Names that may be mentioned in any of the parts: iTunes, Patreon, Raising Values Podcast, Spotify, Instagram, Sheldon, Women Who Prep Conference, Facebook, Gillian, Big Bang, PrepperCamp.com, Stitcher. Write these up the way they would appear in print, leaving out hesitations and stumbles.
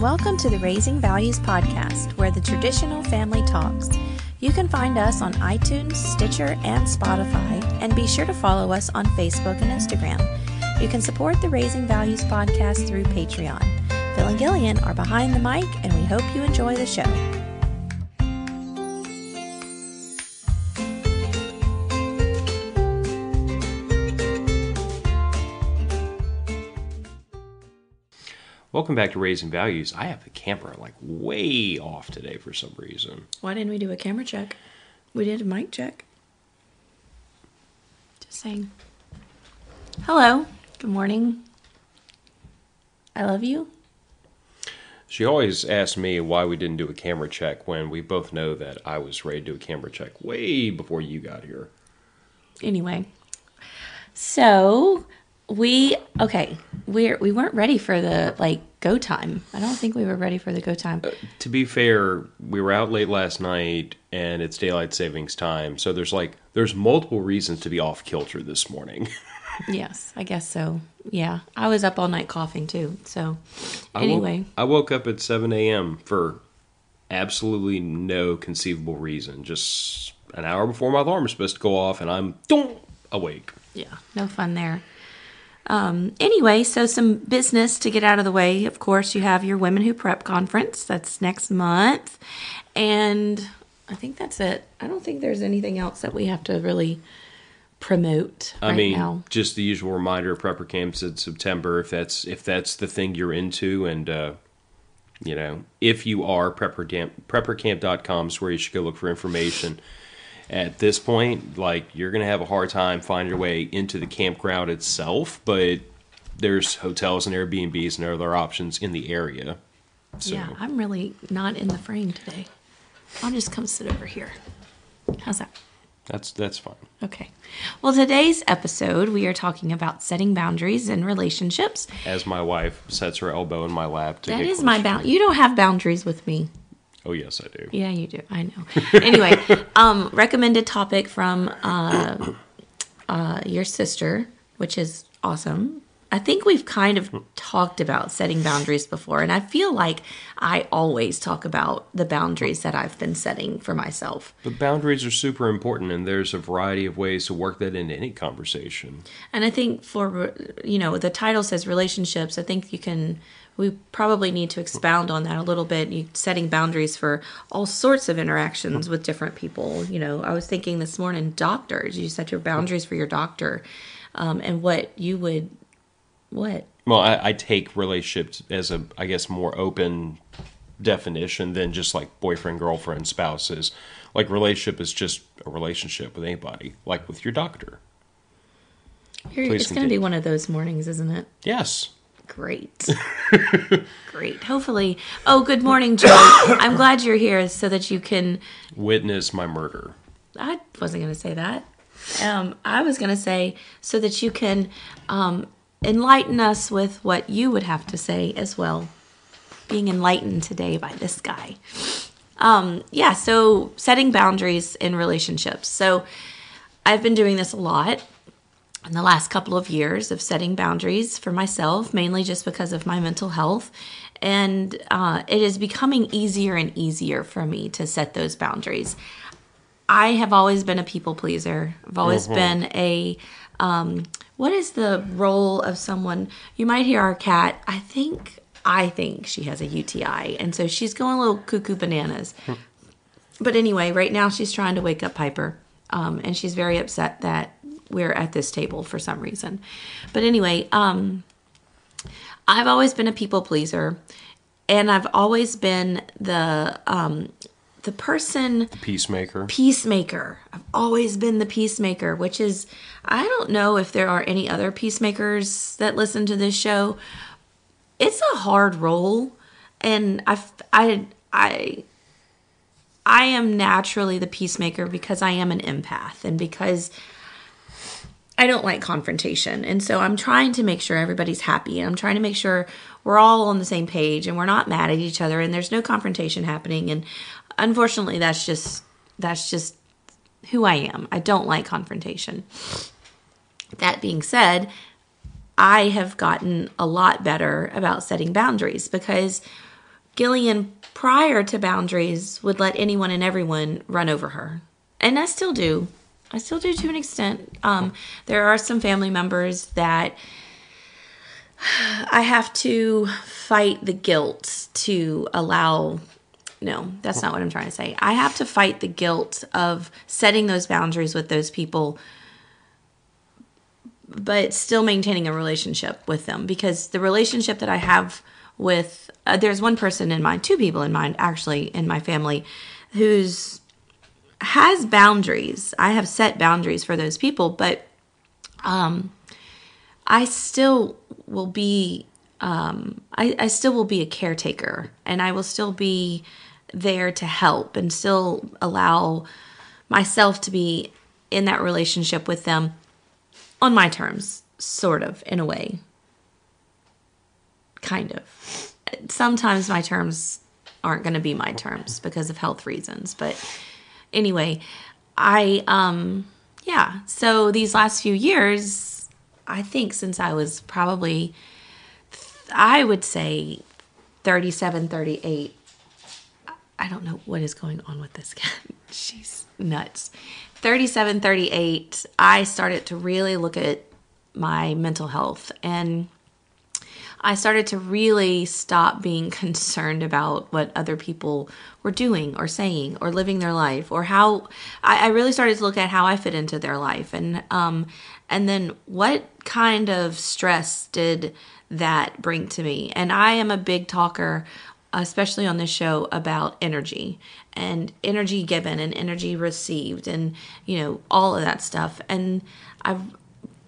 Welcome to the Raising Values Podcast, where the traditional family talks. You can find us on iTunes, Stitcher, and Spotify, and be sure to follow us on Facebook and Instagram. You can support the Raising Values Podcast through Patreon. Phil and Gillian are behind the mic, and we hope you enjoy the show. Welcome back to Raising Values. I have the camera like way off today for some reason. Why didn't we do a camera check? We did a mic check. Just saying. Hello. Good morning. I love you. She always asks me why we didn't do a camera check when we both know that I was ready to do a camera check way before you got here. Anyway. So... We weren't ready for the, go time. I don't think we were ready for the go time. To be fair, we were out late last night, and it's daylight savings time, so there's multiple reasons to be off kilter this morning. Yes, I guess so. Yeah, I was up all night coughing, too, so anyway. I woke up at 7 a.m. for absolutely no conceivable reason, just an hour before my alarm was supposed to go off, and I'm awake. Yeah, no fun there. Anyway, so some business to get out of the way. Of course, you have your Women Who Prep Conference. That's next month. And I think that's it. I don't think there's anything else that we have to really promote now. Just the usual reminder, Prepper Camp's in September, if that's the thing you're into. And, if you are, PrepperCamp.com is where you should go look for information. At this point, you're going to have a hard time finding your way into the campground itself, but there's hotels and Airbnbs and other options in the area. So. Yeah, I'm really not in the frame today. I'll just come sit over here. How's that? That's fine. Okay. Well, today's episode, we are talking about setting boundaries in relationships. As my wife sets her elbow in my lap to get closer. That is my boundary. You don't have boundaries with me. Oh, yes, I do. Yeah, you do. I know. Anyway, recommended topic from your sister, which is awesome. I think we've kind of talked about setting boundaries before, and I feel like I always talk about the boundaries that I've been setting for myself. But boundaries are super important, and there's a variety of ways to work that into any conversation. And I think for, the title says relationships. I think we probably need to expound on that a little bit. You're setting boundaries for all sorts of interactions with different people. I was thinking this morning, doctors, you set your boundaries for your doctor and what you would... What? Well, I take relationships as a, I guess, more open definition than just boyfriend, girlfriend, spouses. Relationship is just a relationship with anybody, like with your doctor. It's going to be one of those mornings, isn't it? Yes. Great. Great. Hopefully. Oh, good morning, Joe. I'm glad you're here so that you can... witness my murder. I wasn't going to say that. I was going to say so that you can... enlighten us with what you would have to say as well. Being enlightened today by this guy. So setting boundaries in relationships. So I've been doing this a lot in the last couple of years of setting boundaries for myself, mainly just because of my mental health. And it is becoming easier and easier for me to set those boundaries. I have always been a people pleaser. I've always been a... what is the role of someone? You might hear our cat. I think she has a UTI, and so she's going a little cuckoo bananas. But anyway, right now she's trying to wake up Piper, and she's very upset that we're at this table for some reason. But anyway, I've always been a people pleaser, and I've always been the peacemaker. I've always been the peacemaker, which is, I don't know if there are any other peacemakers that listen to this show. It's a hard role, and I am naturally the peacemaker because I am an empath and because I don't like confrontation. And so I'm trying to make sure everybody's happy, and I'm trying to make sure we're all on the same page and we're not mad at each other and there's no confrontation happening. And unfortunately, that's just who I am. I don't like confrontation. That being said, I have gotten a lot better about setting boundaries because Gillian, prior to boundaries, would let anyone and everyone run over her. And I still do. I still do to an extent. There are some family members that I have to fight the guilt to allow. No, that's not what I'm trying to say. I have to fight the guilt of setting those boundaries with those people, but still maintaining a relationship with them, because the relationship that I have with, there's one person in mind, two people in mind, actually, in my family has boundaries. I have set boundaries for those people, but I still will be I still will be a caretaker, and I will still be there to help and still allow myself to be in that relationship with them on my terms, sort of, in a way. Kind of. Sometimes my terms aren't going to be my terms because of health reasons, but anyway, so these last few years, I think since I was probably, I would say 37, 38. I don't know what is going on with this cat. She's nuts. 37, 38, I started to really look at my mental health, and I started to really stop being concerned about what other people were doing or saying or living their life, or how I really started to look at how I fit into their life. And then what kind of stress did that bring to me? And I am a big talker, especially on this show, about energy and energy given and energy received and, you know, all of that stuff. And I've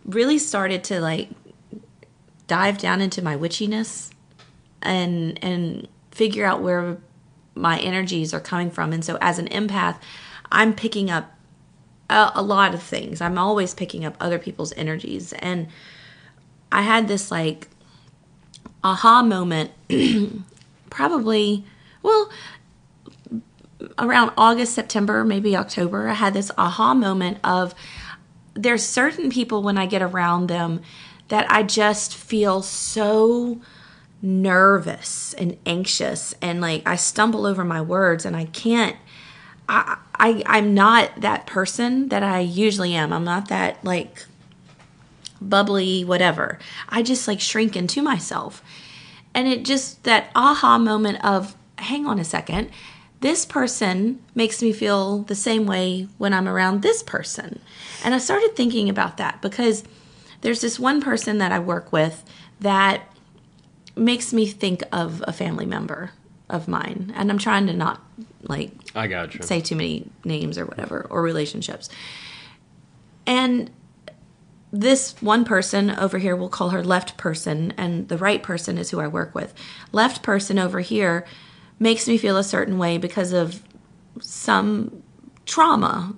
really started to dive down into my witchiness and figure out where my energies are coming from. And so as an empath, I'm picking up a lot of things. I'm always picking up other people's energies. And I had this aha moment probably, around August, September, maybe October. I had this aha moment of, there's certain people when I get around them that I just feel so nervous and anxious, and I stumble over my words, and I'm not that person that I usually am. I'm not that bubbly, whatever. I just shrink into myself. And it just, that aha moment of, hang on a second, this person makes me feel the same way when I'm around this person. And I started thinking about that, because there's this one person that I work with that makes me think of a family member of mine. And I'm trying to not I gotcha. Say too many names or whatever, or relationships. And this one person over here, we'll call her left person, and the right person is who I work with. Left person over here makes me feel a certain way because of some trauma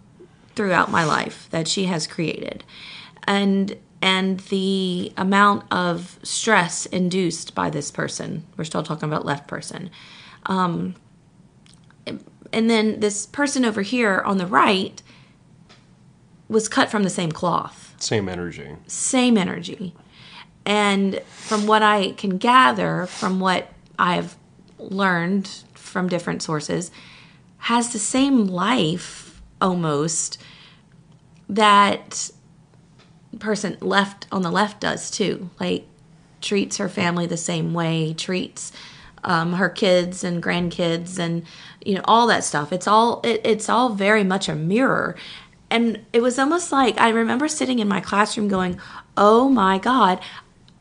throughout my life that she has created. And the amount of stress induced by this person, we're still talking about left person. And then this person over here on the right was cut from the same cloth. Same energy. And from what I can gather, from what I've learned from different sources, has the same life almost that person left on the left does too. Treats her family the same way, treats her kids and grandkids and, all that stuff. It's all very much a mirror. And it was almost I remember sitting in my classroom going, oh my God,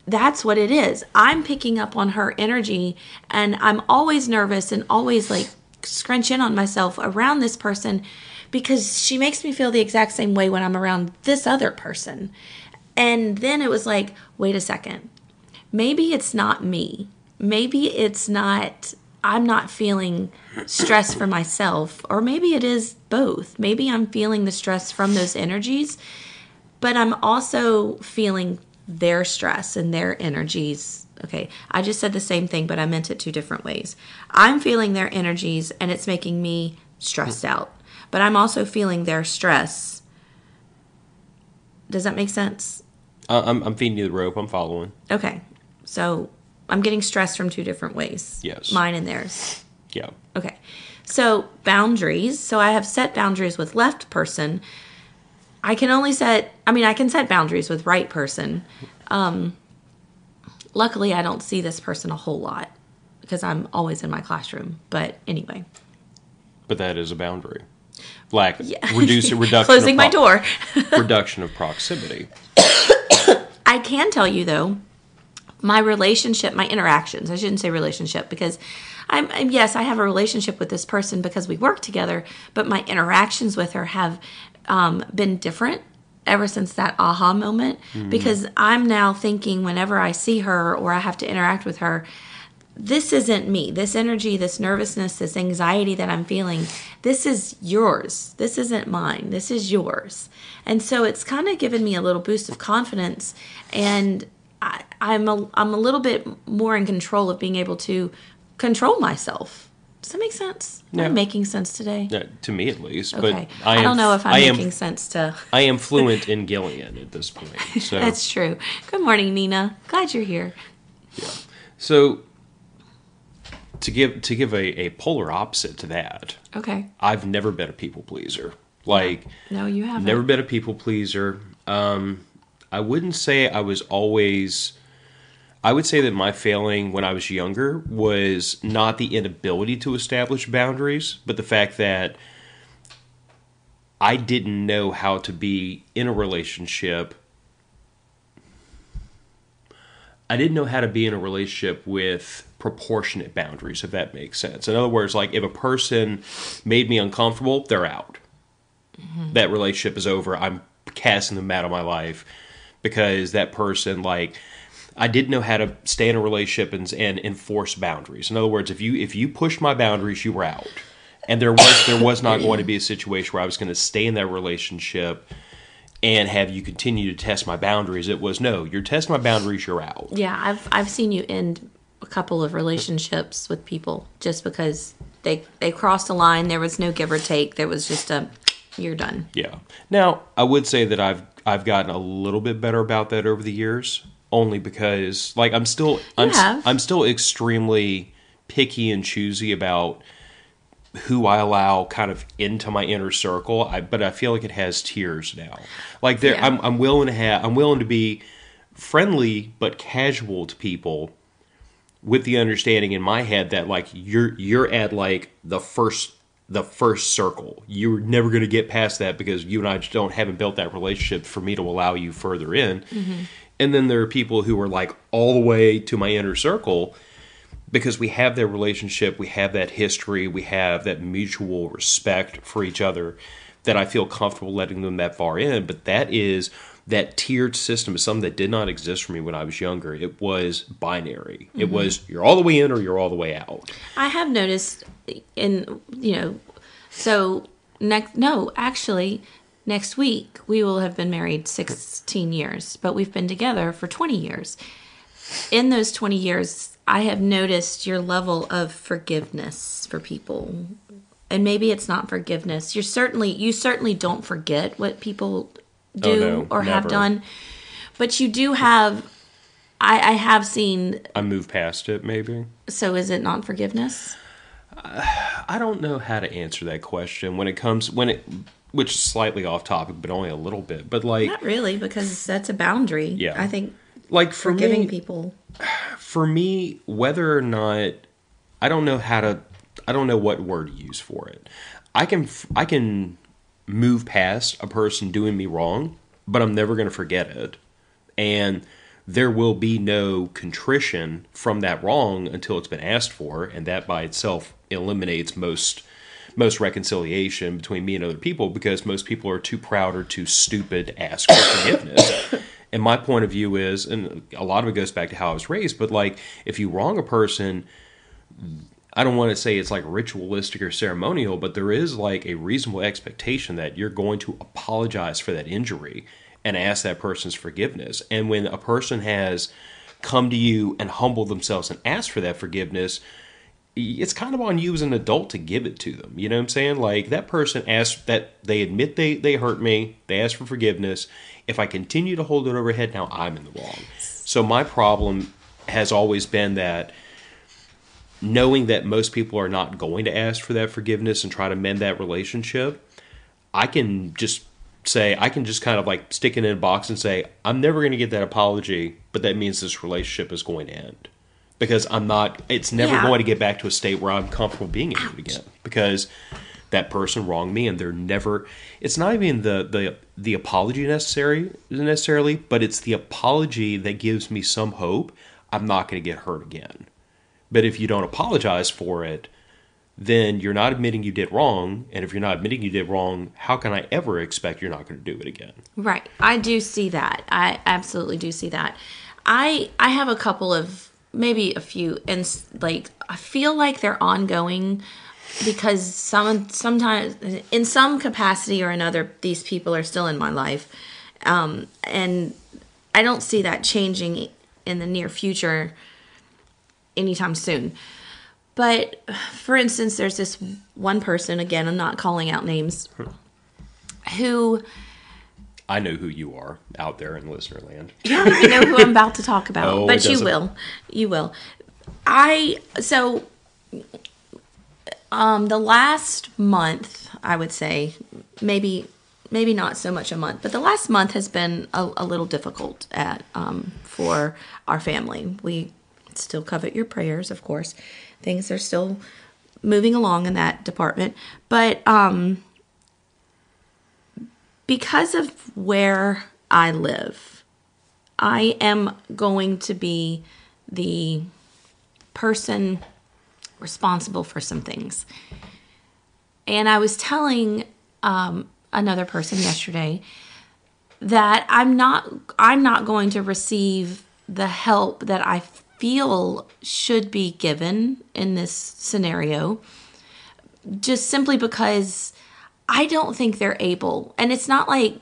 that's what it is. I'm picking up on her energy, and I'm always nervous and always scrunch in on myself around this person because she makes me feel the exact same way when I'm around this other person. And then it was wait a second, maybe it's not me. Maybe it's not, I'm not feeling stress for myself, or maybe it is both. Maybe I'm feeling the stress from those energies, but I'm also feeling their stress and their energies. Okay, I just said the same thing, but I meant it two different ways. I'm feeling their energies, and it's making me stressed out, but I'm also feeling their stress. Does that make sense? I'm feeding you the rope. I'm following. Okay, so I'm getting stressed from two different ways. Yes. Mine and theirs. Yeah. Okay. So boundaries. So I have set boundaries with left person. I can only set, I mean, I can set boundaries with right person. Luckily, I don't see this person a whole lot because I'm always in my classroom. But anyway. But that is a boundary. Like, yeah. reduction Closing my door. Reduction of proximity. I can tell you, though, my relationship, my interactions. I shouldn't say relationship because, yes, I have a relationship with this person because we work together. But my interactions with her have been different ever since that aha moment. Mm-hmm. Because I'm now thinking whenever I see her or I have to interact with her, this isn't me. This energy, this nervousness, this anxiety that I'm feeling, this is yours. This isn't mine. This is yours. And so it's kind of given me a little boost of confidence, and I'm a little bit more in control of being able to control myself. Does that make sense? No. I'm making sense today. No, to me, at least. Okay. But I don't know if I'm making sense to... I am fluent in Gillian at this point. So. That's true. Good morning, Nina. Glad you're here. Yeah. So... To give a polar opposite to that, okay. I've never been a people pleaser. Like, no, you haven't. Never been a people pleaser. I wouldn't say I was always. I would say that my failing when I was younger was not the inability to establish boundaries, but the fact that I didn't know how to be in a relationship. I didn't know how to be in a relationship with proportionate boundaries, if that makes sense. In other words, like if a person made me uncomfortable, they're out. Mm-hmm. That relationship is over. I'm casting them out of my life because that person, like, I didn't know how to stay in a relationship and enforce boundaries. In other words, if you pushed my boundaries, you were out. And there was not going to be a situation where I was going to stay in that relationship and have you continue to test my boundaries. It was, no, you're testing my boundaries, you're out. Yeah, I've seen you end a couple of relationships with people just because they crossed a line. There was no give or take. There was just a, you're done. Yeah. Now, I would say that I've gotten a little bit better about that over the years, only because, like, I'm still extremely picky and choosy about who I allow kind of into my inner circle. But I feel like it has tiers now. Like, there, yeah. I'm willing to be friendly but casual to people, with the understanding in my head that, like, you're at, like, the first circle. You're never going to get past that because you and I just haven't built that relationship for me to allow you further in. Mm-hmm. And then there are people who are, like, all the way to my inner circle because we have that relationship, we have that history, we have that mutual respect for each other that I feel comfortable letting them that far in. But that tiered system is something that did not exist for me when I was younger. It was binary. Mm-hmm. It was, you're all the way in or you're all the way out. I have noticed next week we will have been married 16 years, but we've been together for 20 years. In those 20 years, I have noticed your level of forgiveness for people. And maybe it's not forgiveness. You certainly don't forget what people do never. Have done, but you do have. I have seen. I move past it, maybe. So is it not forgiveness? I don't know how to answer that question which is slightly off topic, but only a little bit. But, like, not really, because that's a boundary. Yeah, I think, like, for forgiving people. For me, whether or not, I don't know what word to use for it. I can move past a person doing me wrong, but I'm never going to forget it. And there will be no contrition from that wrong until it's been asked for, and that by itself eliminates most reconciliation between me and other people because most people are too proud or too stupid to ask for forgiveness. And my point of view is, and a lot of it goes back to how I was raised, but, like, if you wrong a person, I don't want to say it's, like, ritualistic or ceremonial, but there is, like, a reasonable expectation that you're going to apologize for that injury and ask that person's forgiveness. And when a person has come to you and humbled themselves and asked for that forgiveness, it's kind of on you as an adult to give it to them. You know what I'm saying? Like, that person asked that, they admit they hurt me, they asked for forgiveness. If I continue to hold it over my head, now I'm in the wrong. So my problem has always been that knowing that most people are not going to ask for that forgiveness and try to mend that relationship, I can just kind of like stick it in a box and say, I'm never going to get that apology, but that means this relationship is going to end. Because it's never going to get back to a state where I'm comfortable being in it again. Because that person wronged me, and it's not even the apology necessarily, but it's the apology that gives me some hope I'm not going to get hurt again. But if you don't apologize for it, then you're not admitting you did wrong. And if you're not admitting you did wrong, how can I ever expect you're not going to do it again? Right. I do see that. I absolutely do see that. I have a couple of, maybe a few, and like, I feel like they're ongoing because sometimes in some capacity or another, these people are still in my life. And I don't see that changing in the near future anytime soon. But for instance, there's this one person, again, I'm not calling out names, who... I know who you are out there in listener land. You don't even know who I'm about to talk about, but you will. You will. The last month, I would say, maybe not so much a month, but the last month has been a little difficult for our family. We still covet your prayers, of course. Things are still moving along in that department, but because of where I live, I am going to be the person responsible for some things. And I was telling another person yesterday that I'm not going to receive the help that I feel should be given in this scenario, just simply because I don't think they're able. And it's not like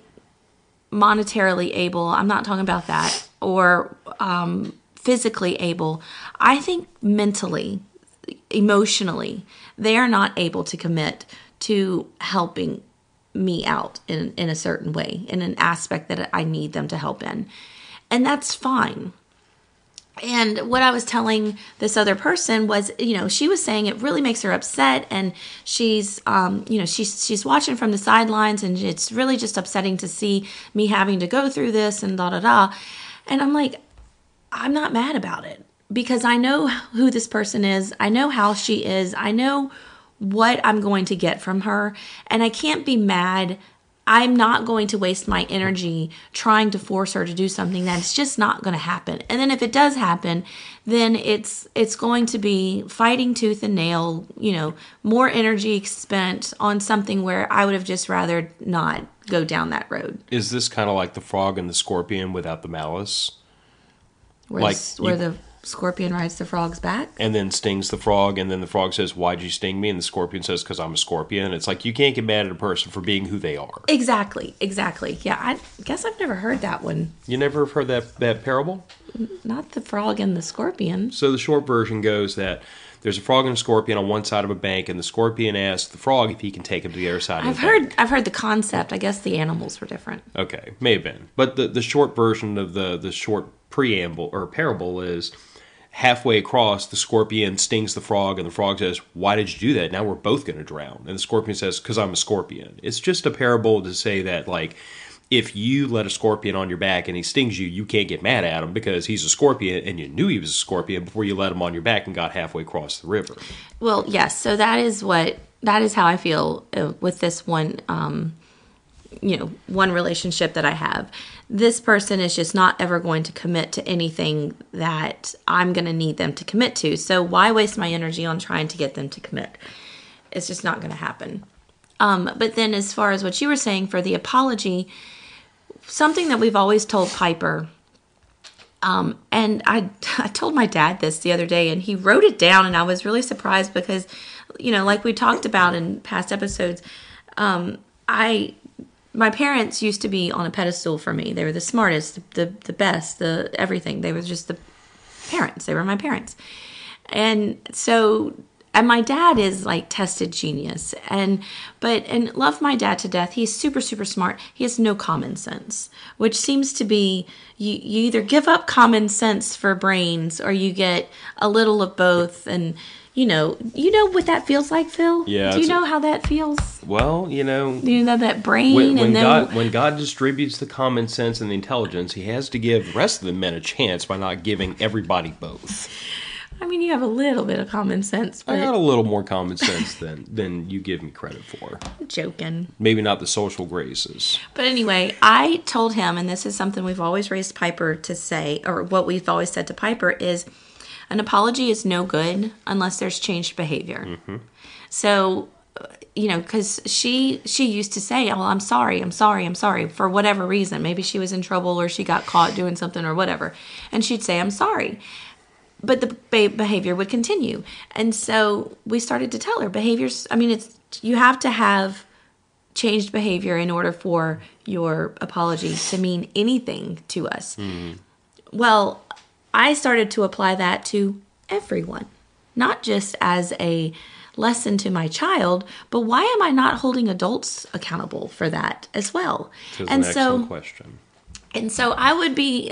monetarily able. I'm not talking about that, or physically able. I think mentally, emotionally, they are not able to commit to helping me out in a certain way, in an aspect that I need them to help in. And that's fine. And what I was telling this other person was, she was saying it really makes her upset, and she's, she's watching from the sidelines, and it's really just upsetting to see me having to go through this and da-da-da. And I'm like, I'm not mad about it because I know who this person is. I know how she is. I know what I'm going to get from her, and I can't be mad. I'm not going to waste my energy trying to force her to do something that's just not going to happen. And then if it does happen, then it's going to be fighting tooth and nail, more energy spent on something where I would have just rather not go down that road. Is this kind of like the frog and the scorpion without the malice? The scorpion rides the frog's back? And then stings the frog, and then the frog says, why'd you sting me? And the scorpion says, because I'm a scorpion. It's like, you can't get mad at a person for being who they are. Exactly. Yeah, I guess I've never heard that one. You never have heard that parable? Not the frog and the scorpion. So the short version goes that there's a frog and a scorpion on one side of a bank, and the scorpion asks the frog if he can take him to the other side of the bank. I've heard the concept. I guess the animals were different. Okay, may have been. But the short version of the short preamble or parable is halfway across, the scorpion stings the frog, and the frog says, why did you do that? Now we're both going to drown. And the scorpion says, because I'm a scorpion. It's just a parable to say that, like, if you let a scorpion on your back and he stings you, you can't get mad at him because he's a scorpion and you knew he was a scorpion before you let him on your back and got halfway across the river. Well, yes. So that is how I feel with this one, one relationship that I have. This person is just not ever going to commit to anything that I'm going to need them to commit to. So why waste my energy on trying to get them to commit? It's just not going to happen. But then as far as what you were saying for the apology, something that we've always told Piper, and I told my dad this the other day, and he wrote it down, and I was really surprised because, like we talked about in past episodes, my parents used to be on a pedestal for me. They were the smartest, the best, the everything. They were just the parents. They were my parents. And so And my dad is like tested genius and love my dad to death. He's super, super smart. He has no common sense, which seems to be you either give up common sense for brains or you get a little of both. And you know what that feels like, Phil? Yeah. Do you know how that feels? Well, that brain when God distributes the common sense and the intelligence, he has to give the rest of the men a chance by not giving everybody both. I mean, you have a little bit of common sense. But I got a little more common sense than you give me credit for. I'm joking. Maybe not the social graces. But anyway, I told him, and this is something we've always raised Piper to say, or what we've always said to Piper is, an apology is no good unless there's changed behavior. Mm-hmm. So, because she used to say, oh, I'm sorry, for whatever reason. Maybe she was in trouble or she got caught doing something or whatever. And she'd say, I'm sorry. But the behavior would continue. And so we started to tell her you have to have changed behavior in order for your apology to mean anything to us. Mm. Well, I started to apply that to everyone, not just as a lesson to my child, but why am I not holding adults accountable for that as well? This is an excellent question. And so I would be...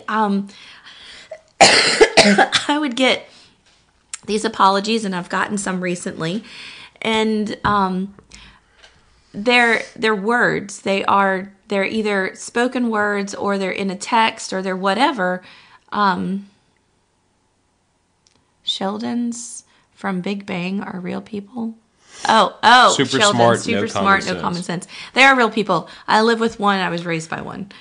I would get these apologies, and I've gotten some recently, and they're words. They're either spoken words, or they're in a text, or they're whatever. Sheldons from Big Bang are real people. Oh, super Sheldon, smart, super no smart, no common sense. They are real people. I live with one. I was raised by one.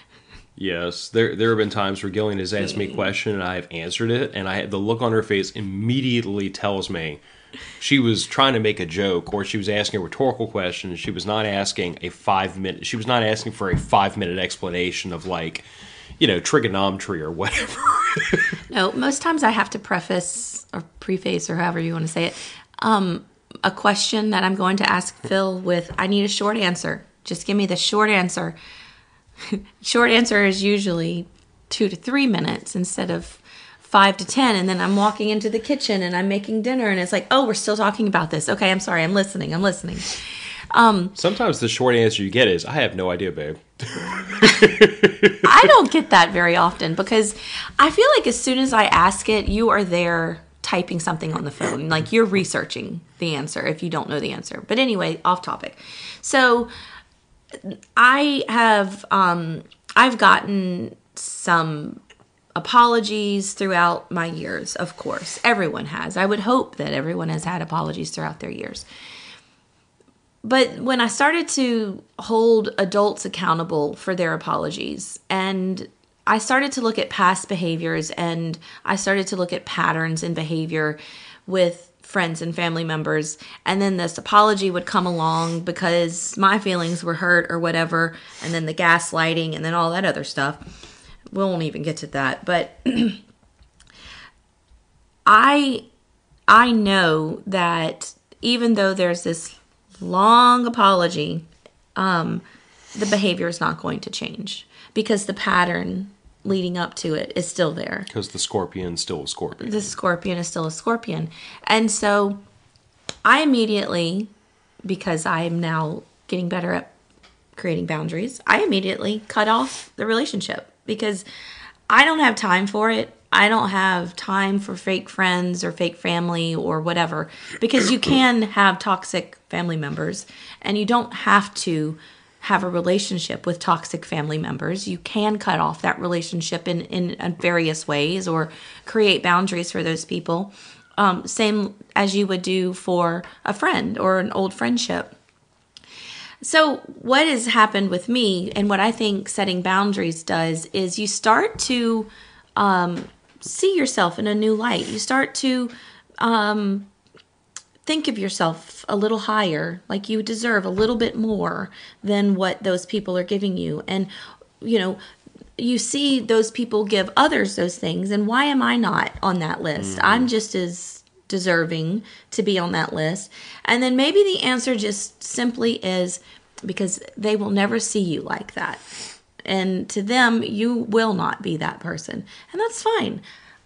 Yes, there have been times where Gillian has asked me a question and I have answered it, and the look on her face immediately tells me she was trying to make a joke, or she was asking a rhetorical question. And she was not asking for a 5-minute explanation of trigonometry or whatever. No, most times I have to preface or preface or however you want to say it, a question that I'm going to ask Phil with, I need a short answer. Just give me the short answer. Short answer is usually 2 to 3 minutes instead of 5 to 10. And then I'm walking into the kitchen and I'm making dinner and it's like, oh, we're still talking about this. Okay, I'm sorry. I'm listening. Sometimes the short answer you get is, I have no idea, babe. I don't get that very often because I feel like as soon as I ask it, you are there typing something on the phone. Like you're researching the answer if you don't know the answer. But anyway, off topic. So... I have, I've gotten some apologies throughout my years, of course. Everyone has. I would hope that everyone has had apologies throughout their years. But when I started to hold adults accountable for their apologies, and I started to look at past behaviors, and I started to look at patterns in behavior with friends and family members, and then this apology would come along because my feelings were hurt or whatever, and then the gaslighting and then all that other stuff. We won't even get to that, but I know that even though there's this long apology, the behavior is not going to change because the pattern leading up to it is still there. Because the scorpion's still a scorpion. The scorpion is still a scorpion. And so I immediately, because I'm now getting better at creating boundaries, I immediately cut off the relationship because I don't have time for it. I don't have time for fake friends or fake family or whatever, because you can have toxic family members and you don't have to have a relationship with toxic family members. You can cut off that relationship in various ways or create boundaries for those people. Same as you would do for a friend or an old friendship. So what has happened with me and what I think setting boundaries does is you start to see yourself in a new light. You start to think of yourself a little higher, like you deserve a little bit more than what those people are giving you. And, you see those people give others those things. And why am I not on that list? Mm-hmm. I'm just as deserving to be on that list. And then maybe the answer just simply is because they will never see you like that. And to them, you will not be that person. And that's fine.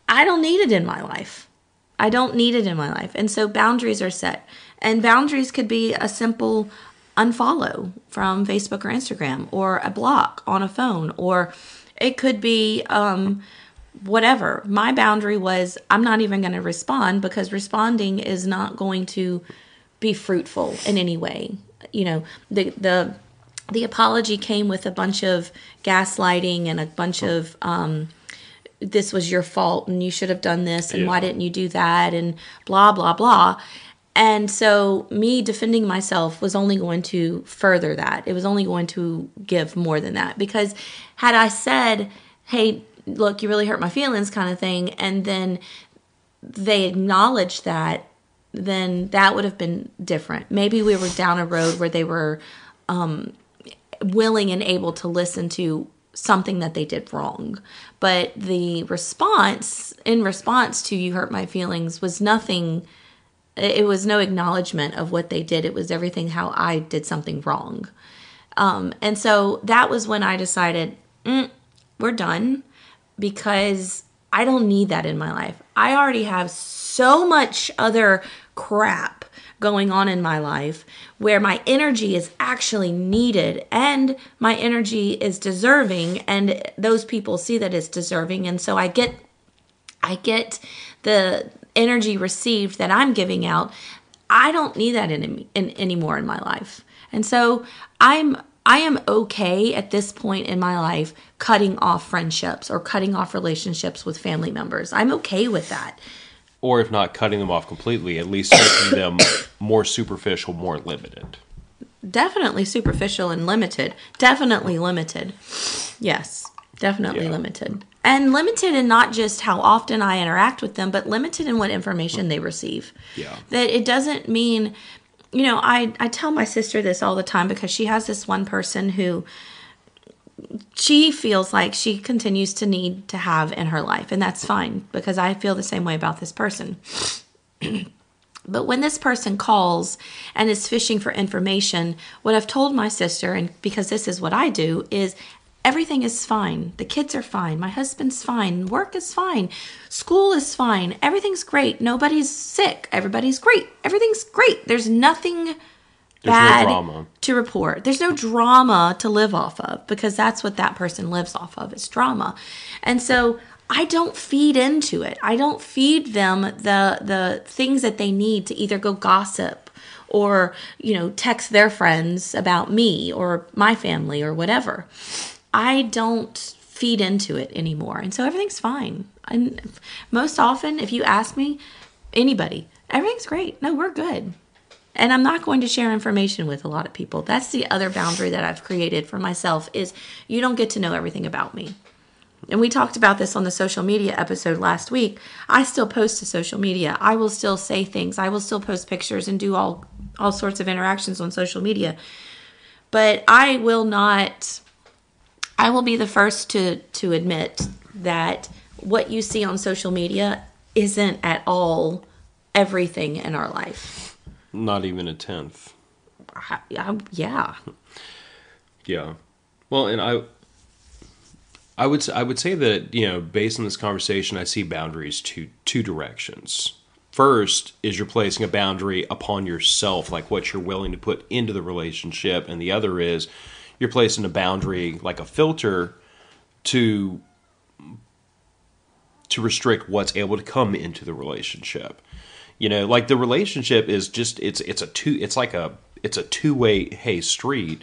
I don't need it in my life. I don't need it in my life. And so boundaries are set. And boundaries could be a simple unfollow from Facebook or Instagram, or a block on a phone, or it could be whatever. My boundary was I'm not even going to respond, because responding is not going to be fruitful in any way. You know, the apology came with a bunch of gaslighting and a bunch of this was your fault and you should have done this and why didn't you do that and blah, blah, blah. And so me defending myself was only going to further that. It was only going to give more than that, because had I said, hey, look, you really hurt my feelings kind of thing, and then they acknowledged that, then that would have been different. Maybe we were down a road where they were willing and able to listen to something that they did wrong. But the response, in response to you hurt my feelings, was nothing. It was no acknowledgement of what they did. It was everything how I did something wrong. And so that was when I decided, we're done, because I don't need that in my life. I already have so much other crap going on in my life where my energy is actually needed and my energy is deserving, and those people see that it's deserving. And so I get the energy received that I'm giving out. I don't need that anymore in my life. And so I am okay at this point in my life cutting off friendships or cutting off relationships with family members. I'm okay with that. Or if not cutting them off completely, at least making them more superficial, more limited. Definitely superficial and limited. Definitely limited. Yes, definitely limited. And limited in not just how often I interact with them, but limited in what information they receive. Yeah. That it doesn't mean, you know, I tell my sister this all the time, because she has this one person who she feels like she continues to need to have in her life. And that's fine, because I feel the same way about this person. But when this person calls and is fishing for information, what I've told my sister, and because this is what I do, is everything is fine. The kids are fine. My husband's fine. Work is fine. School is fine. Everything's great. Nobody's sick. Everybody's great. Everything's great. There's nothing bad to report. There's no drama to live off of, because that's what that person lives off of. It's drama. And so I don't feed into it. I don't feed them the things that they need to either go gossip or, you know, text their friends about me or my family or whatever. I don't feed into it anymore. And so everything's fine. And most often, if you ask me, anybody, everything's great. No, we're good. And I'm not going to share information with a lot of people. That's the other boundary that I've created for myself, is you don't get to know everything about me. And we talked about this on the social media episode last week. I still post to social media. I will still say things. I will still post pictures and do all sorts of interactions on social media. But I will not... I will be the first to admit that what you see on social media isn't at all everything in our life. Not even a tenth. Yeah. Yeah. Well, and I would say that, you know, based on this conversation, I see boundaries two directions. First is you're placing a boundary upon yourself, like what you're willing to put into the relationship, and the other is you're placing a boundary, like a filter, to restrict what's able to come into the relationship. You know, like the relationship is just it's a two-way street,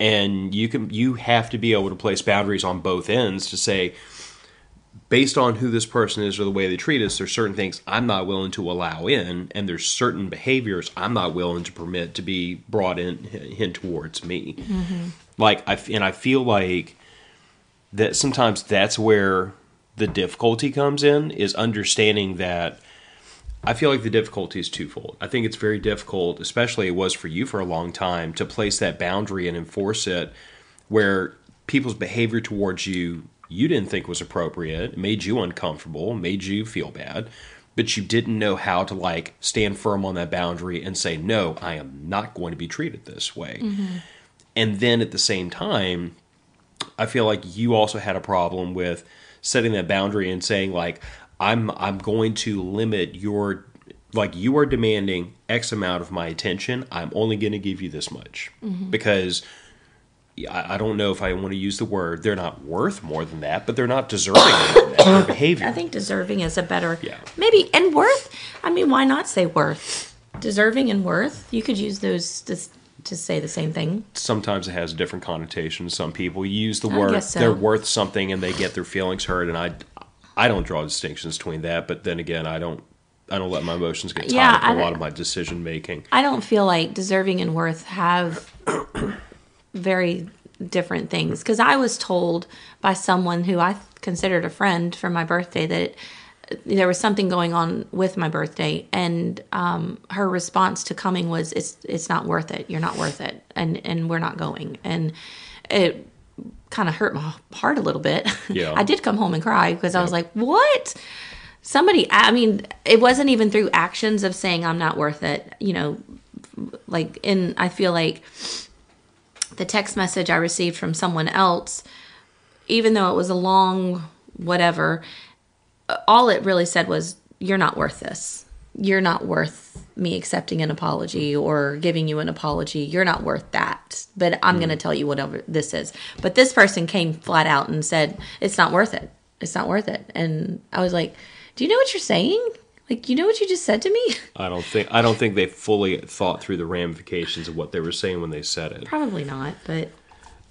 and you have to be able to place boundaries on both ends to say, based on who this person is or the way they treat us, there's certain things I'm not willing to allow in, and there's certain behaviors I'm not willing to permit to be brought in towards me. Mm-hmm. I feel like that sometimes that's where the difficulty comes in, is understanding that. I feel like the difficulty is twofold. I think it's very difficult, especially it was for you for a long time, to place that boundary and enforce it, where people's behavior towards you didn't think was appropriate, made you uncomfortable, made you feel bad, but you didn't know how to stand firm on that boundary and say, no, I am not going to be treated this way. Mm-hmm. And then at the same time, I feel like you also had a problem with setting that boundary and saying, I'm going to limit your, like, you are demanding X amount of my attention. I'm only going to give you this much because I don't know if I want to use the word. They're not worth more than that, but they're not deserving of that, their behavior. I think deserving is a better, maybe, and worth. I mean, why not say worth? Deserving and worth. You could use those to say the same thing. Sometimes it has different connotations. Some people use the word, they're worth something, and they get their feelings hurt. And I don't draw distinctions between that. But then again, I don't let my emotions get tied up in a lot of my decision making. I don't feel like deserving and worth have very different things, because I was told by someone who I considered a friend for my birthday that there was something going on with my birthday, and her response to coming was, it's not worth it, you're not worth it, and we're not going. And it kind of hurt my heart a little bit. Yeah. I did come home and cry, because I was like, what? Somebody, I mean, it wasn't even through actions of saying I'm not worth it, you know, like, and I feel like the text message I received from someone else, even though it was a long whatever, all it really said was, you're not worth this. You're not worth me accepting an apology or giving you an apology. You're not worth that, but I'm going to tell you whatever this is. But this person came flat out and said, it's not worth it. It's not worth it. And I was like, do you know what you're saying? Like, you know what you just said to me? I don't think they fully thought through the ramifications of what they were saying when they said it. Probably not, but...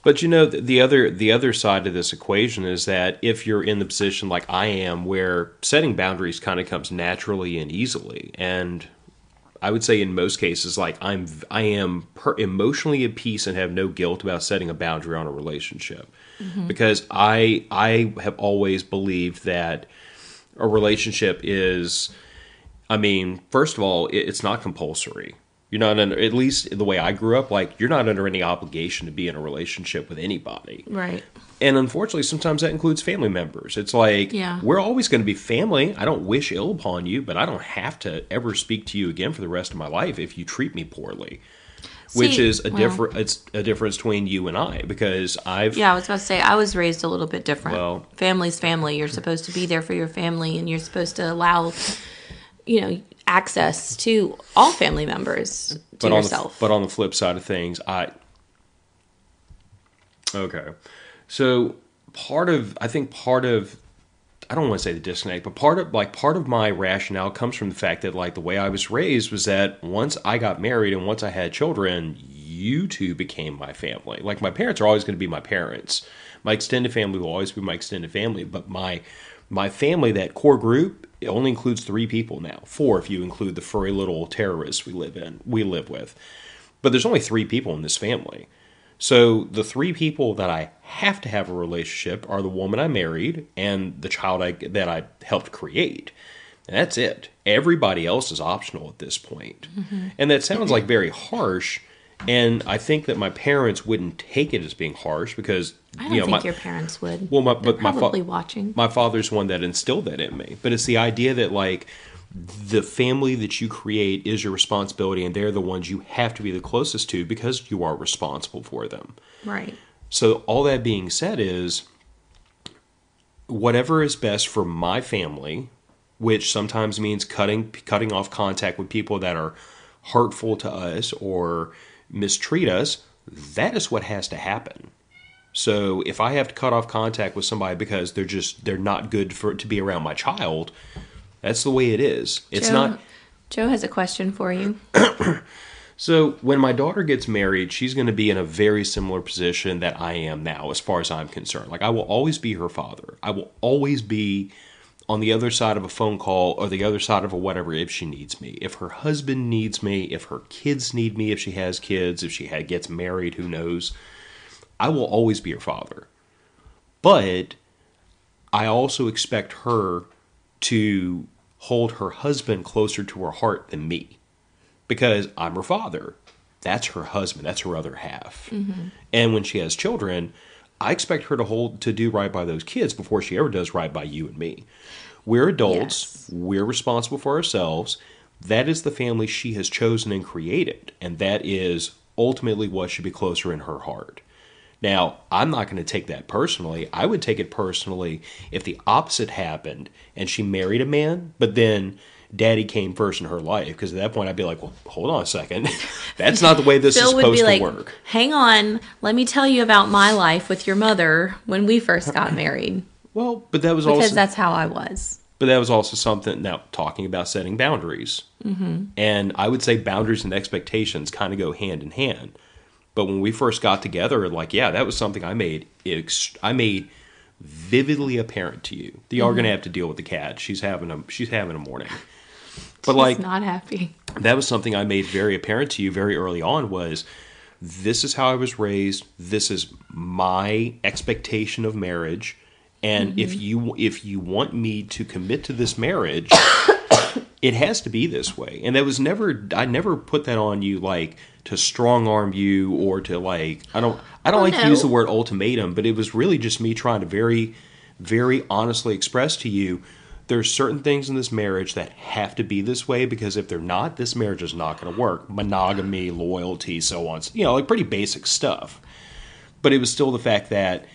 But, you know, the other side of this equation is that if you're in the position like I am, where setting boundaries kind of comes naturally and easily, and I would say in most cases, like, I am emotionally at peace and have no guilt about setting a boundary on a relationship. Mm-hmm. Because I have always believed that a relationship is... I mean, first of all, it's not compulsory. You're not under, at least the way I grew up, like, you're not under any obligation to be in a relationship with anybody. Right. And unfortunately, sometimes that includes family members. It's like, we're always going to be family. I don't wish ill upon you, but I don't have to ever speak to you again for the rest of my life if you treat me poorly. See, which is it's a difference between you and I, because I was about to say, I was raised a little bit different. Well, family's family. You're supposed to be there for your family, and you're supposed to allow, you know, access to all family members to yourself. But on the flip side of things, I don't want to say the disconnect, but part of my rationale comes from the fact that, like, the way I was raised was that once I got married and once I had children, you two became my family. Like, my parents are always going to be my parents. My extended family will always be my extended family, but my family, that core group, it only includes 3 people now. 4 if you include the furry little terrorists we live with. But there's only 3 people in this family. So the 3 people that I have to have a relationship are the woman I married and the child that I helped create. And that's it. Everybody else is optional at this point. Mm-hmm. And that sounds like very harsh. And I think that my parents wouldn't take it as being harsh, because your parents would. Well, my father's one that instilled that in me. But it's the idea that, like, the family that you create is your responsibility, and they're the ones you have to be the closest to because you are responsible for them. Right. So all that being said is, whatever is best for my family, which sometimes means cutting off contact with people that are hurtful to us or mistreat us, that is what has to happen. So if I have to cut off contact with somebody because they're not good to be around my child, that's the way it is. It's not. Joe has a question for you. So when my daughter gets married, she's going to be in a very similar position that I am now, as far as I'm concerned. Like, I will always be her father. I will always be on the other side of a phone call or the other side of a whatever if she needs me. If her husband needs me, if her kids need me, if she has kids, if she gets married, who knows. I will always be her father. But I also expect her to hold her husband closer to her heart than me, because I'm her father. That's her husband. That's her other half. Mm-hmm. And when she has children, I expect her to do right by those kids before she ever does right by you and me. We're adults. Yes. We're responsible for ourselves. That is the family she has chosen and created, and that is ultimately what should be closer in her heart. Now, I'm not going to take that personally. I would take it personally if the opposite happened and she married a man, but then daddy came first in her life, because at that point I'd be like, well, hold on a second. That's not the way this is supposed to work. Hang on. Let me tell you about my life with your mother when we first got married. Well, but that was also... because that's how I was. But that was also something, now talking about setting boundaries. Mm-hmm. And I would say boundaries and expectations kind of go hand in hand. But when we first got together, like, yeah, that was something I made vividly apparent to you. That y'all are going to have to deal with the cat. She's having a morning. But she's like, not happy. That was something I made very apparent to you very early on, was this is how I was raised. This is my expectation of marriage. And if you want me to commit to this marriage, it has to be this way. And that was never, I never put that on you, like to strong arm you or to like, I don't like to use the word ultimatum, but it was really just me trying to very, very honestly express to you, there's certain things in this marriage that have to be this way, because if they're not, this marriage is not going to work. Monogamy, loyalty, so on, like pretty basic stuff. But it was still the fact that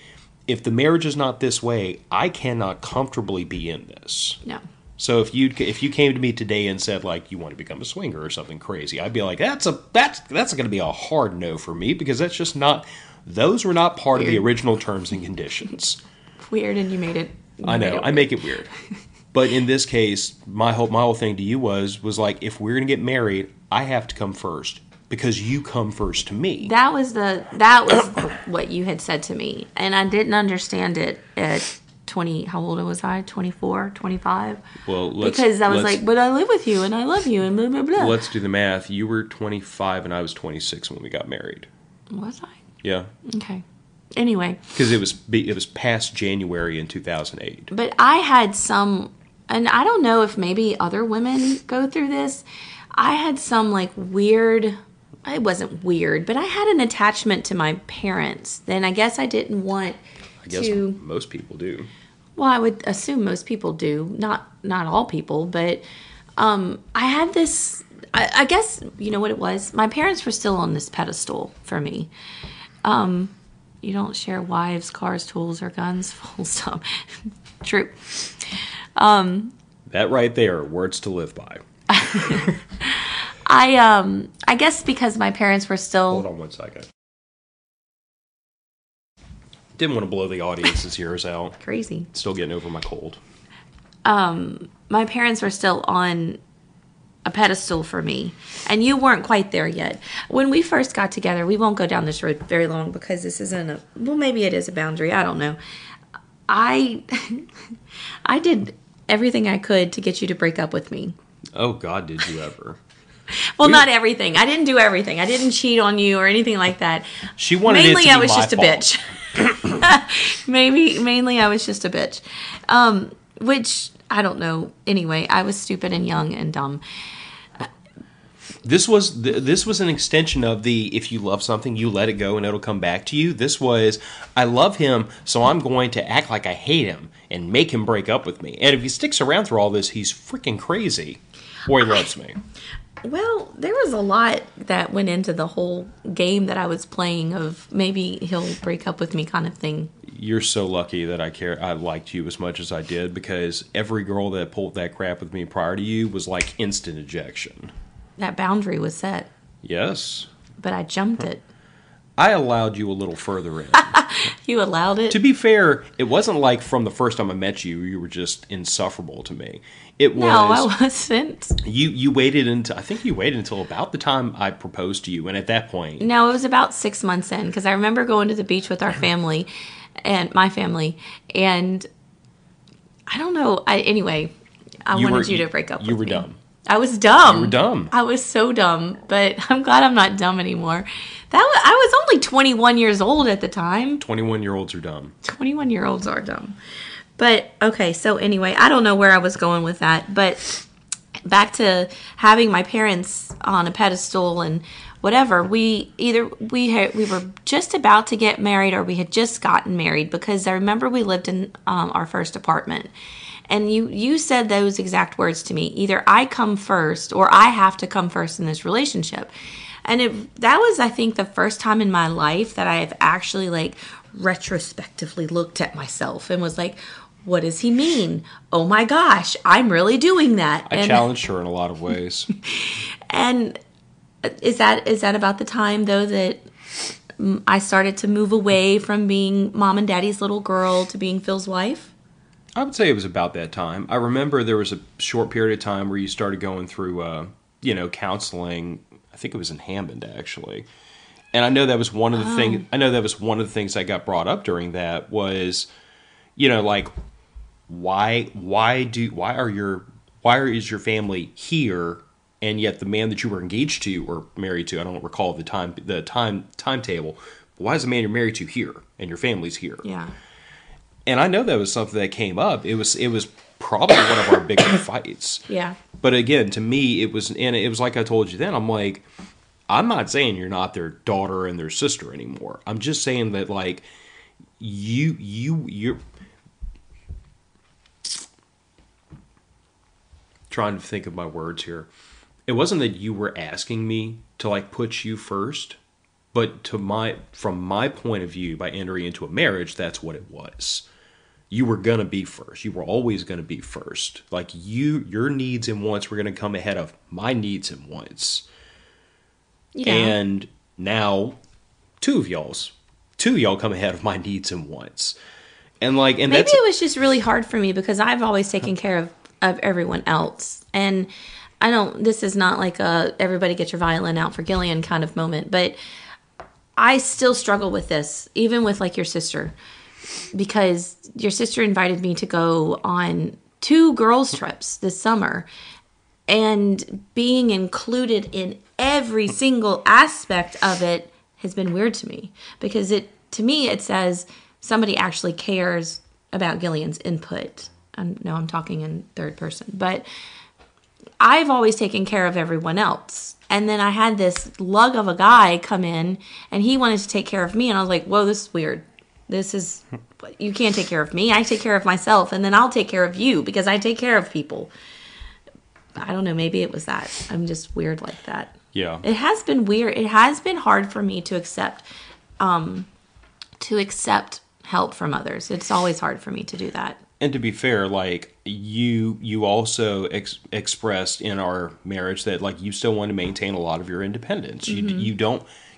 if the marriage is not this way, I cannot comfortably be in this. No. So if you came to me today and said, like, you want to become a swinger or something crazy, I'd be like, that's going to be a hard no for me, because that's just not, those were not part of the original terms and conditions. Weird, and you made it. I know. I make it weird. But in this case, my whole thing to you was like, if we're going to get married, I have to come first, because you come first to me. That was what you had said to me. And I didn't understand it at 20, how old was I? 24, 25? Well, because I was like, but I live with you and I love you and blah, blah, blah. Let's do the math. You were 25 and I was 26 when we got married. Was I? Yeah. Okay. Anyway. Because it was past January in 2008. But I had some, and I don't know if maybe other women go through this, I had some like weird... It wasn't weird, but I had an attachment to my parents. Then I guess I didn't want to... I guess most people do. Well, I would assume most people do. Not all people, but I had this... I guess, you know what it was? My parents were still on this pedestal for me. You don't share wives, cars, tools, or guns, full stop. True. That right there, words to live by. I guess because my parents were still... Hold on one second. Didn't want to blow the audience's ears out. Crazy. Still getting over my cold. My parents were still on a pedestal for me. And you weren't quite there yet. When we first got together, we won't go down this road very long because this isn't a... Well, maybe it is a boundary. I don't know. I did everything I could to get you to break up with me. Oh, God, did you ever... Well, not everything. I didn't do everything. I didn't cheat on you or anything like that. She wanted mainly it to be I was my just fault. A bitch. Mainly I was just a bitch. Which I don't know. Anyway, I was stupid and young and dumb. This was an extension of the if you love something, you let it go and it'll come back to you. This was I love him, so I'm going to act like I hate him and make him break up with me. And if he sticks around through all this, he's freaking crazy. Or he loves me. Well, there was a lot that went into the whole game that I was playing of maybe he'll break up with me kind of thing. You're so lucky that I liked you as much as I did, because every girl that pulled that crap with me prior to you was like instant ejection. That boundary was set. Yes. But I jumped it. I allowed you a little further in. You allowed it? To be fair, it wasn't like from the first time I met you, you were just insufferable to me. It was... No, I wasn't. You waited until... I think you waited until about the time I proposed to you, and at that point... No, it was about 6 months in, because I remember going to the beach with our family, and my family, and I don't know... I wanted you to break up with me. You were dumb. I was dumb. You were dumb. I was so dumb, but I'm glad I'm not dumb anymore. I was only 21 years old at the time. 21-year-olds are dumb. 21-year-olds are dumb. But, okay, so anyway, I don't know where I was going with that, but back to having my parents on a pedestal and whatever, we were just about to get married or we had just gotten married, because I remember we lived in our first apartment. And you said those exact words to me. Either I come first or I have to come first in this relationship. And that was, I think, the first time in my life that I have actually like retrospectively looked at myself and was like, what does he mean? Oh my gosh, I'm really doing that. I challenged her in a lot of ways. And is that about the time though that I started to move away from being mom and daddy's little girl to being Phil's wife? I would say it was about that time. I remember there was a short period of time where you started going through, counseling. I think it was in Hammond actually, and I know that was one of the things. I know that was one of the things that got brought up during that was, like why is your family here? And yet the man that you were engaged to or married to, I don't recall the timetable, but why is the man you're married to here and your family's here? Yeah. And I know that was something that came up. It was probably one of our bigger fights. Yeah. But again, to me, it was like I told you then, I'm like, I'm not saying you're not their daughter and their sister anymore. I'm just saying that like you're trying to think of my words here. It wasn't that you were asking me to like put you first, but from my point of view, by entering into a marriage, that's what it was. You were going to be first. You were always going to be first. Like your needs and wants were going to come ahead of my needs and wants. Yeah. And now two of y'all come ahead of my needs and wants. And like, and maybe it was just really hard for me because I've always taken care of everyone else. And this is not like a everybody get your violin out for Gillian kind of moment, but I still struggle with this, even with like your sister, because your sister invited me to go on 2 girls trips this summer, and being included in every single aspect of it has been weird to me because to me it says somebody actually cares about Gillian's input. No, I'm talking in third person, but I've always taken care of everyone else. And then I had this lug of a guy come in and he wanted to take care of me. And I was like, whoa, this is weird. You can't take care of me. I take care of myself. And then I'll take care of you because I take care of people. I don't know. Maybe it was that. I'm just weird like that. Yeah. It has been weird. It has been hard for me to accept help from others. It's always hard for me to do that. And to be fair, like you also expressed in our marriage that like you still want to maintain a lot of your independence. Mm-hmm.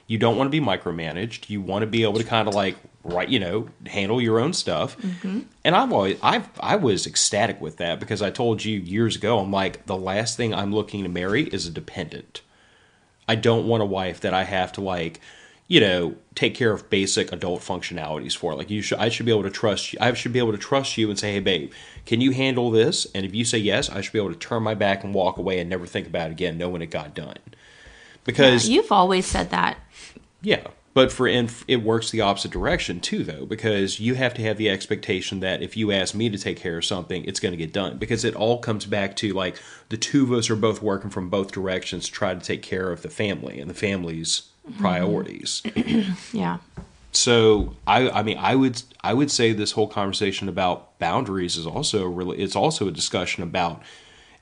You don't want to be micromanaged. You want to be able to kind of like handle your own stuff. Mm-hmm. And I was ecstatic with that because I told you years ago, I'm like, the last thing I'm looking to marry is a dependent. I don't want a wife that I have to like, take care of basic adult functionalities for. Like I should be able to trust you. I should be able to trust you and say, hey, babe, can you handle this? And if you say yes, I should be able to turn my back and walk away and never think about it again, knowing it got done. Because you've always said that. Yeah. But it works the opposite direction too, though, because you have to have the expectation that if you ask me to take care of something, it's going to get done. Because it all comes back to like the two of us are both working from both directions to try to take care of the family and the family's priorities. Mm-hmm. Yeah. So I would say this whole conversation about boundaries is also it's also a discussion about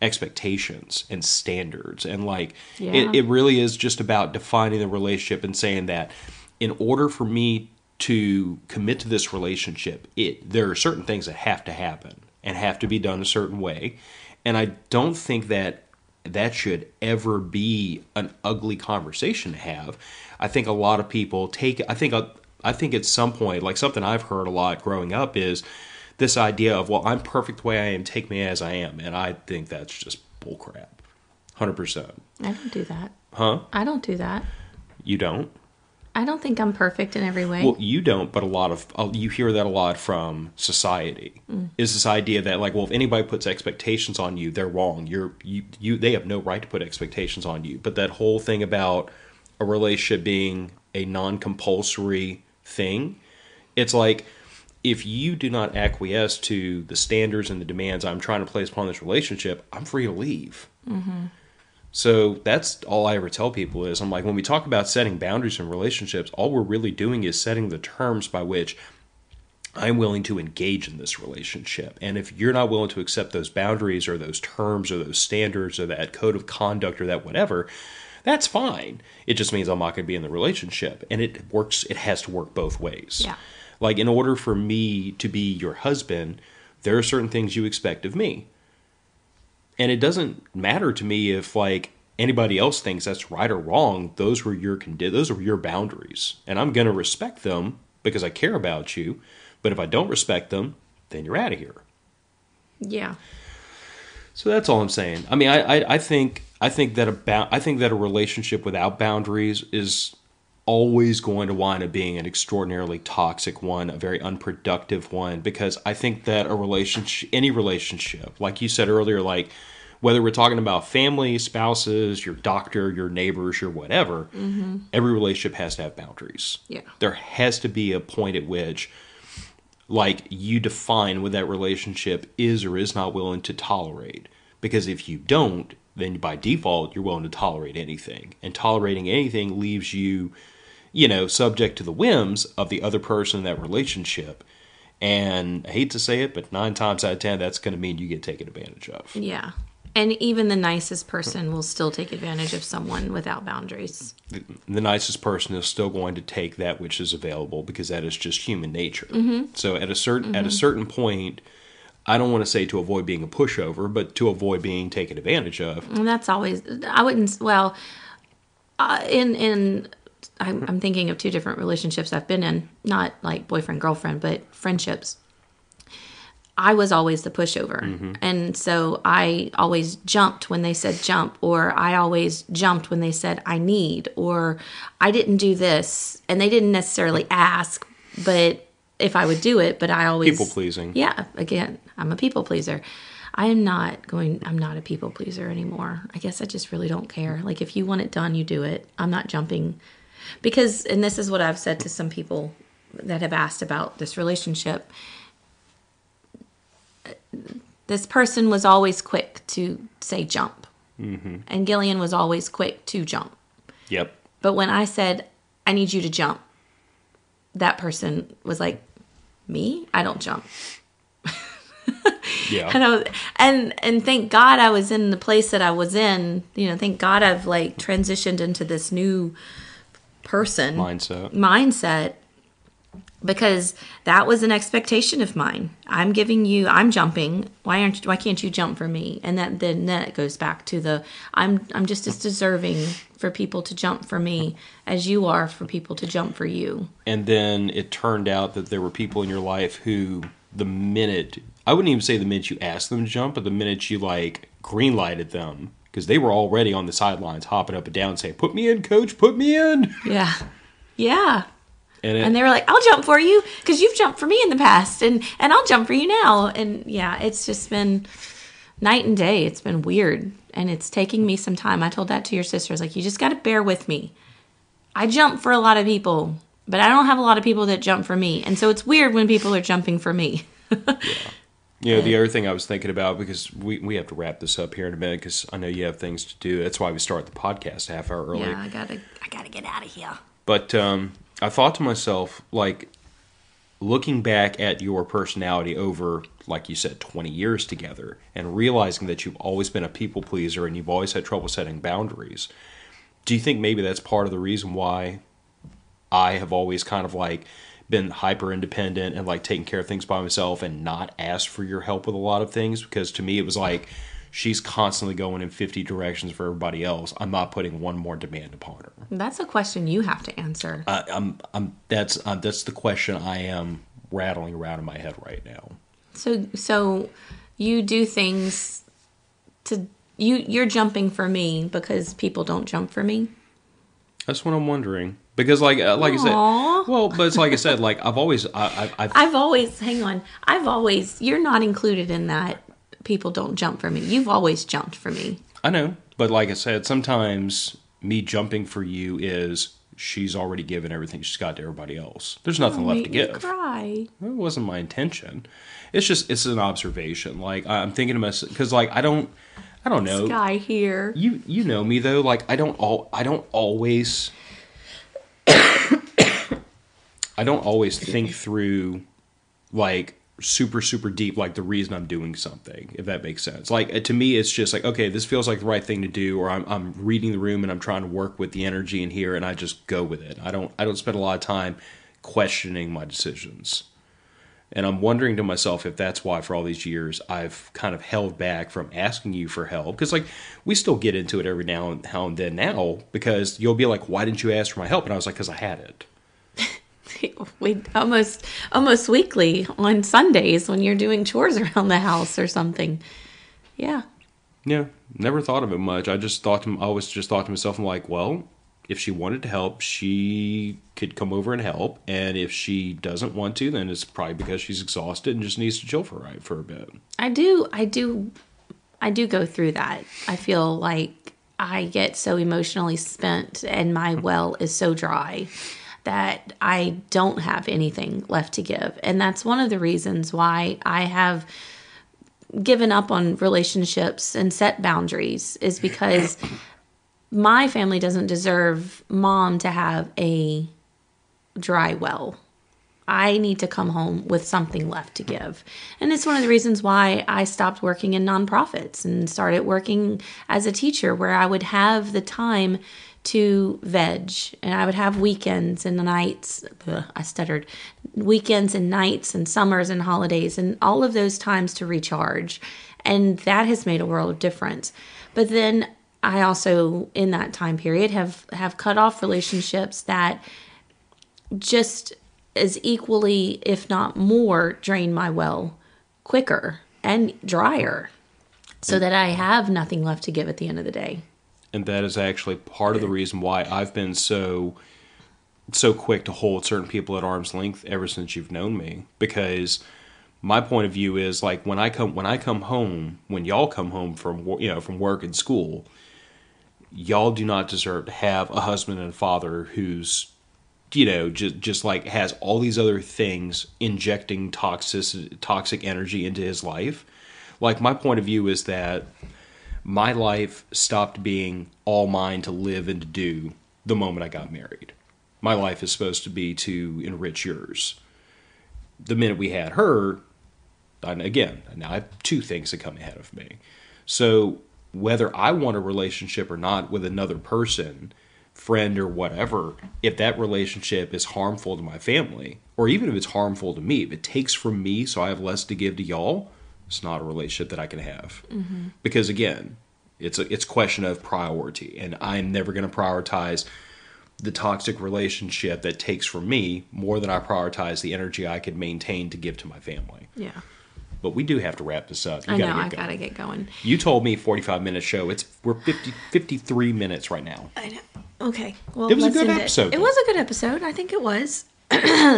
expectations and standards, and like it really is just about defining the relationship and saying that in order for me to commit to this relationship, there are certain things that have to happen and have to be done a certain way. And I don't think that should ever be an ugly conversation to have. I think a lot of people I think at some point, like something I've heard a lot growing up is this idea of, well, I'm perfect the way I am, take me as I am. And I think that's just bullcrap. 100%. I don't do that. Huh? I don't do that. You don't? I don't think I'm perfect in every way. Well, you don't, but you hear that a lot from society. Mm. Is this idea that like, well, if anybody puts expectations on you, they're wrong. They have no right to put expectations on you. But that whole thing about a relationship being a non-compulsory thing, it's like, if you do not acquiesce to the standards and the demands I'm trying to place upon this relationship, I'm free to leave. Mm-hmm. So that's all I ever tell people is, I'm like, when we talk about setting boundaries in relationships, all we're really doing is setting the terms by which I'm willing to engage in this relationship. And if you're not willing to accept those boundaries or those terms or those standards or that code of conduct or that whatever, That's fine. It just means I'm not going to be in the relationship. And it works. It has to work both ways. Yeah. Like, in order for me to be your husband, there are certain things you expect of me. And it doesn't matter to me if, like, anybody else thinks that's right or wrong. Those were your boundaries. And I'm going to respect them because I care about you. But if I don't respect them, then you're out of here. Yeah. So that's all I'm saying. I mean, I think that a relationship without boundaries is always going to wind up being an extraordinarily toxic one, a very unproductive one, because I think that a relationship, any relationship, like you said earlier, like whether we're talking about family, spouses, your doctor, your neighbors, your whatever, mm-hmm. every relationship has to have boundaries. Yeah. There has to be a point at which, like, you define what that relationship is or is not willing to tolerate. Because if you don't, then by default, you're willing to tolerate anything. And tolerating anything leaves you, you know, subject to the whims of the other person in that relationship. And I hate to say it, but 9 times out of 10, that's going to mean you get taken advantage of. Yeah. And even the nicest person will still take advantage of someone without boundaries. The nicest person is still going to take that which is available because that is just human nature. Mm-hmm. So at a certain point, I don't want to say to avoid being a pushover, but to avoid being taken advantage of. And that's always, I wouldn't, well, I'm thinking of 2 different relationships I've been in, not like boyfriend, girlfriend, but friendships. I was always the pushover. Mm-hmm. And so I always jumped when they said jump, or I always jumped when they said I need, or I didn't do this. And they didn't necessarily ask, but if I would do it, but I always... People pleasing. Yeah. Again, I'm a people pleaser. I'm not a people pleaser anymore. I guess I just really don't care. Like, if you want it done, you do it. I'm not jumping. Because, and this is what I've said to some people that have asked about this relationship, this person was always quick to say jump. Mm-hmm. And Gillian was always quick to jump. Yep. But when I said, I need you to jump, that person was like, me? I don't jump. Yeah. And I was, and thank God I was in the place that I was in. You know, thank God I've, like, transitioned into this new person. Mindset. Because that was an expectation of mine. I'm jumping. Why can't you jump for me? And then that goes back to the, I'm just as deserving for people to jump for me as you are for people to jump for you. And then it turned out that there were people in your life who, the minute, I wouldn't even say the minute you asked them to jump, but the minute you, like, green lighted them, because they were already on the sidelines hopping up and down saying, put me in, coach, put me in. Yeah. Yeah. And they were like, I'll jump for you because you've jumped for me in the past, and I'll jump for you now. And yeah, it's just been night and day. It's been weird, and it's taking me some time. I told that to your sister. I was like, you just got to bear with me. I jump for a lot of people, but I don't have a lot of people that jump for me. And so it's weird when people are jumping for me. Yeah. You know, the other thing I was thinking about, because we have to wrap this up here in a minute because I know you have things to do. That's why we start the podcast a half hour early. Yeah, I gotta get out of here. But, I thought to myself, like, looking back at your personality over, like you said, 20 years together and realizing that you've always been a people pleaser and you've always had trouble setting boundaries, do you think maybe that's part of the reason why I have always kind of, like, been hyper independent and, like, taking care of things by myself and not asked for your help with a lot of things? Because to me it was like, she's constantly going in 50 directions for everybody else. I'm not putting one more demand upon her. That's a question you have to answer. That's the question I am rattling around in my head right now. So you do things to you're jumping for me because people don't jump for me? That's what I'm wondering. Because like I said, well, but it's like I said, like I've always, you're not included in that. People don't jump for me. You've always jumped for me. I know. But like I said, sometimes me jumping for you is she's already given everything she's got to everybody else. There's nothing left to give. You cry. That wasn't my intention. It's just, it's an observation. Like, I'm thinking to myself, because, like, I don't know. This guy here. You know me, though. Like, I don't always, I don't always think through, like, super deep, like the reason I'm doing something, if that makes sense. Like, to me, it's just like, okay, this feels like the right thing to do, or I'm reading the room and I'm trying to work with the energy in here, and I just go with it. I don't spend a lot of time questioning my decisions. And I'm wondering to myself if that's why for all these years I've kind of held back from asking you for help. Because, like, we still get into it every now and then now, because you'll be like, why didn't you ask for my help? And I was like, because I had it. We almost weekly on Sundays when you're doing chores around the house or something. Yeah. Yeah. Never thought of it much. I always just thought to myself, I'm like, well, if she wanted to help, she could come over and help. And if she doesn't want to, then it's probably because she's exhausted and just needs to chill for a bit. I do go through that. I feel like I get so emotionally spent and my well is so dry that I don't have anything left to give. And that's one of the reasons why I have given up on relationships and set boundaries, is because my family doesn't deserve mom to have a dry well. I need to come home with something left to give. And it's one of the reasons why I stopped working in nonprofits and started working as a teacher, where I would have the time to veg, and I would have weekends and nights. I stuttered. Weekends and nights and summers and holidays and all of those times to recharge. And that has made a world of difference. But then I also, in that time period, have cut off relationships that just as equally, if not more, drain my well quicker and drier, so that I have nothing left to give at the end of the day. And that is actually part of the reason why I've been so quick to hold certain people at arm's length ever since you've known me. Because my point of view is, like, when I come home, when y'all come home from work and school, y'all do not deserve to have a husband and a father who's, you know, just like has all these other things injecting toxic energy into his life. Like, my point of view is that my life stopped being all mine to live and to do the moment I got married. My life is supposed to be to enrich yours. The minute we had her, now I have two things that come ahead of me. So whether I want a relationship or not with another person, friend or whatever, if that relationship is harmful to my family, or even if it's harmful to me, if it takes from me so I have less to give to y'all, it's not a relationship that I can have. Mm-hmm. Because, again, it's a question of priority. And I'm never going to prioritize the toxic relationship that takes from me more than I prioritize the energy I could maintain to give to my family. Yeah. But we do have to wrap this up. I got to get going. You told me 45-minute show. We're 53 minutes right now. I know. Okay. Well, it was a good episode. It was a good episode. I think it was.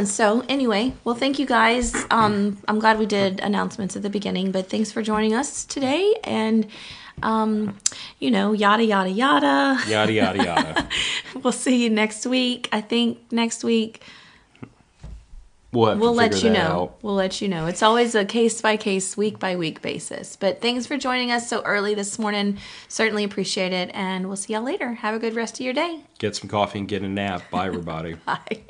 So anyway, well, thank you guys. I'm glad we did announcements at the beginning, but thanks for joining us today. And, yada, yada, yada. Yada, yada, yada. We'll see you next week. I think next week we'll let you know. We'll let you know. It's always a case by case, week by week basis. But thanks for joining us so early this morning. Certainly appreciate it. And we'll see y'all later. Have a good rest of your day. Get some coffee and get a nap. Bye, everybody. Bye.